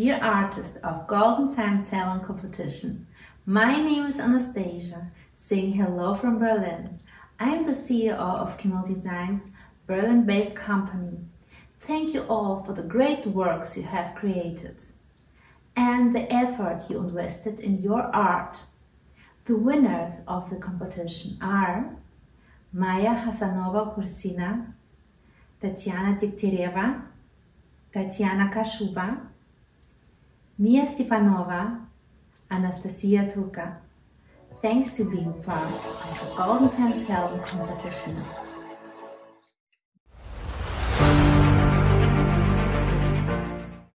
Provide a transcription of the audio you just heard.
dear artist of Golden Time Talent Competition. My name is Anastasia, saying hello from Berlin. I am the CEO of Kimmel Designs, Berlin-based company. Thank you all for the great works you have created and the effort you invested in your art. The winners of the competition are Maya Hasanova-Kursina, Tatiana Tiktereva, Tatiana Kashuba, Mia Stefanova, Anastasia Tulka. Thanks to being part of the Golden Time Talent Competition.